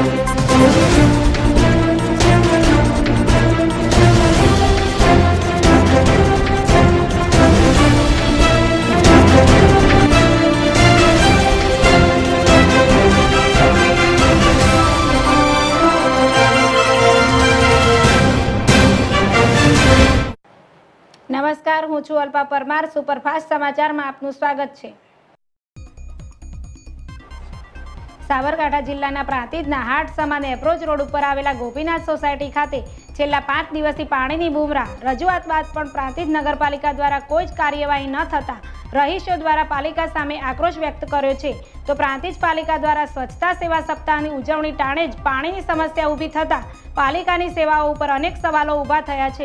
नमस्कार, हूँ छू अल्पा परमार। सुपरफास्ट समाचार में आपनु स्वागत छे। साबरकांठा जिल्लाना प्रांतिजना हाट समाने एप्रोच रोड पर आवेला गोपीनाथ सोसायटी खाते छेल्ला 5 दिवसथी पाणीनी बूमराह। रजूआत बाद पण प्रांतिज नगरपालिका द्वारा कोई ज कार्यवाही न थता रहीशो द्वारा पालिका सामे आक्रोश व्यक्त कर्यो छे। तो प्रांतिज पालिका द्वारा स्वच्छता सेवा सप्ताहनी उजवणी टाणे ज पाणीनी समस्या ऊभी थता पालिकानी सेवाओ पर अनेक सवालो ऊभा थया छे।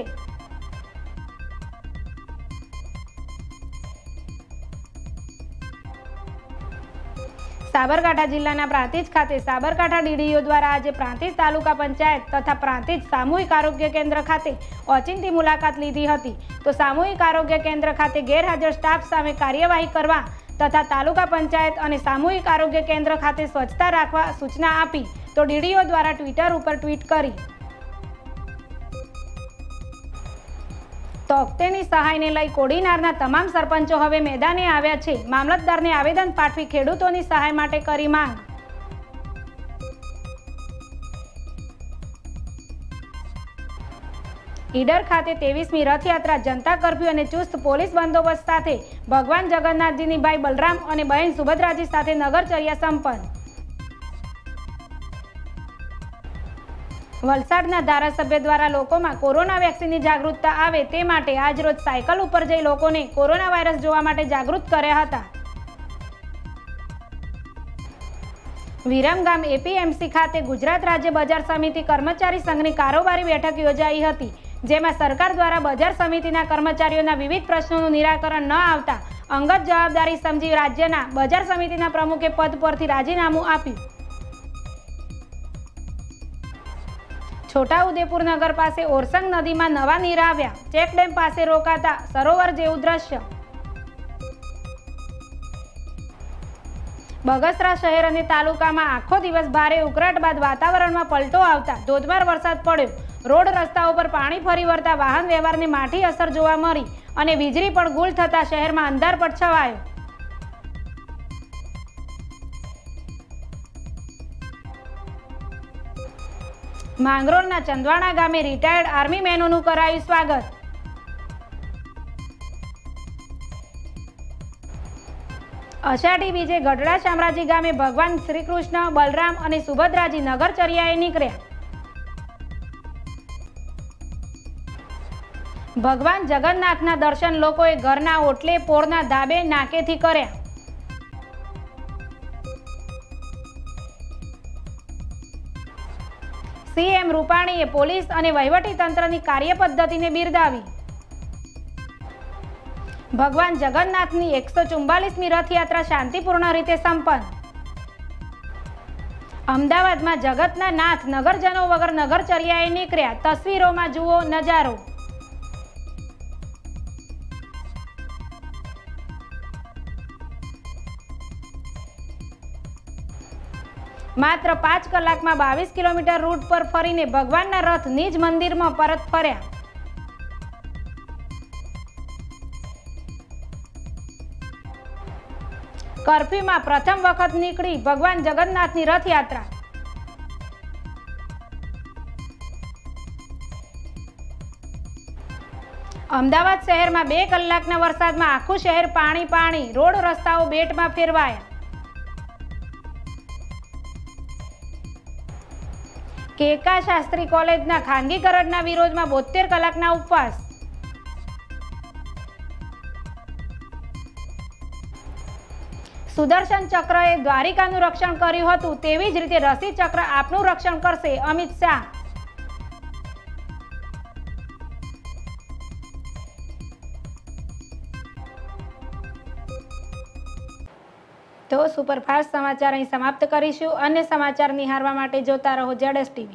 साबरकांठा जिल्लाना प्रांतिज खाते साबरकांठा डीडीओ द्वारा आज प्रांतिज तालुका पंचायत तथा प्रांतिज सामूहिक आरोग्य केन्द्र खाते ઓચિંતી મુલાકાत લીધી હતી। તો સામૂહિક આરોગ્ય કેન્દ્ર ખાતે ગેરહાજર સ્ટાફ સામે કાર્યવાહી કરવા તથા તાલુકા પંચાયત અને સામૂહિક આરોગ્ય કેન્દ્ર ખાતે સ્વચ્છતા રાખવા સૂચના આપી। તો ડીડીઓ દ્વારા ટ્વિટર ઉપર ટ્વીટ કરી તોકતેની સહાયને લઈ કોડીનારના તમામ સરપંચો હવે મેદાને આવ્યા છે। મામલતદારને આવેદન પાઠવી ખેડૂતોની સહાય માટે કરી માંગ। ઈડર ખાતે 23મી રથયાત્રા જનતા કર્ફ્યુ અને ચુસ્ત પોલીસ બંદોબસ્ત સાથે ભગવાન જગન્નાથજીની ભાઈ બલરામ અને બહેન સુભદ્રાજી સાથે નગરચર્યા સંપન્ન। વલસાડના ધારાસભ્ય દ્વારા લોકોમાં કોરોના વેક્સિનની જાગૃતતા આવે તે માટે આજરોજ સાયકલ ઉપર જઈ લોકોને કોરોના વાયરસ જોવા માટે જાગૃત કર્યા હતા। વિરમગામ APMC ખાતે ગુજરાત રાજ્ય બજાર સમિતિ કર્મચારી સંઘની કારોબારી બેઠક યોજાઈ હતી, જેમાં સરકાર દ્વારા બજાર સમિતિના કર્મચારીઓના વિવિધ પ્રશ્નોનું નિરાકરણ ન આવતા અંગત જવાબદારી સમજી રાજ્યના બજાર સમિતિના પ્રમુખે પદ પરથી રાજીનામું આપ્યું। છોટાઉદેપુર નગર પાસે ઓરસંગ નદીમાં નવા નીર આવ્યા, ચેકડેમ પાસે રોકાતા સરોવર જેવું દ્રશ્ય। બગસરા શહેર અને તાલુકામાં આખો દિવસ ભારે ઉકળાટ બાદ વાતાવરણમાં પલટો આવતા ધોધમાર વરસાદ પડ્યો। રોડ રસ્તાઓ પર પાણી ફરી વળતા વાહન વ્યવહારને માઠી અસર જોવા મળી અને વીજળી પણ ગુલ થતા શહેરમાં અંધારપટ છવાયો। માંગરોળના ચંદવાણા ગામે રિટાયર્ડ આર્મી મેનોનું કરાયું સ્વાગત। અષાઢી બીજે ગઢડા શામરાજી ગામે ભગવાન શ્રી કૃષ્ણ, બલરામ અને સુભદ્રાજી નગરચર્યાએ નીકળ્યા। ભગવાન જગન્નાથના દર્શન લોકોએ ઘરના ઓટલે, પોળના ધાબે, નાકેથી કર્યા। CM રૂપાણીએ પોલીસ અને વહીવટીતંત્રની કાર્યપદ્ધતિને બિરદાવી। ભગવાન જગન્નાથની 144મી રથયાત્રા શાંતિપૂર્ણ રીતે સંપન્ન। અમદાવાદમાં જગતના નાથ નગરજનો વગર નગરચર્યાએ નીકળ્યા, તસવીરોમાં જુઓ નજારો। માત્ર 5 કલાકમાં 22 કિલોમીટર રૂટ પર ફરીને ભગવાનના રથ નિજ મંદિરમાં પરત ફર્યા। કર્ફ્યુમાં પ્રથમ વખત નીકળી ભગવાન જગન્નાથની રથયાત્રા। અમદાવાદ શહેરમાં 2 કલાકના વરસાદમાં આખું શહેર પાણી પાણી, રોડ રસ્તાઓ બેટમાં ફેરવાયા। કેકા શાસ્ત્રી કોલેજના ખાનગી કરારના વિરોધમાં 72 કલાકના ઉપવાસ। સુદર્શન ચક્રએ દ્વારિકાનું રક્ષણ કર્યું હતું, તેવી જ રીતે રસી ચક્ર આપનું રક્ષણ કરશે, અમિત શાહ। તો સુપરફાસ્ટ સમાચાર અહીં સમાપ્ત કરીશું। અન્ય સમાચાર નિહાળવા માટે જોતા રહો ZSTV।